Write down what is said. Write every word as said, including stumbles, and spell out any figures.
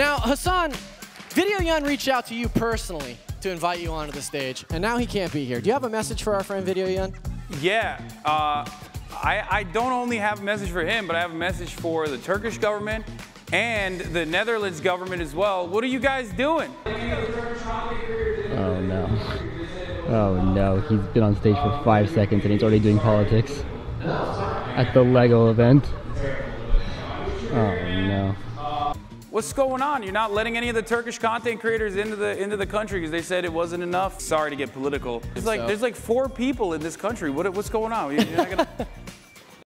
Now, Hasan, Video Yan reached out to you personally to invite you onto the stage, and now he can't be here. Do you have a message for our friend Video Yan? Yeah. Uh, I, I don't only have a message for him, but I have a message for the Turkish government and the Netherlands government as well. What are you guys doing? Oh, no. Oh, no. He's been on stage for five seconds, and he's already doing politics at the Lego event. Oh, no. What's going on? You're not letting any of the Turkish content creators into the into the country because they said it wasn't enough. Sorry to get political. It's like so. There's like four people in this country. What what's going on? You're not gonna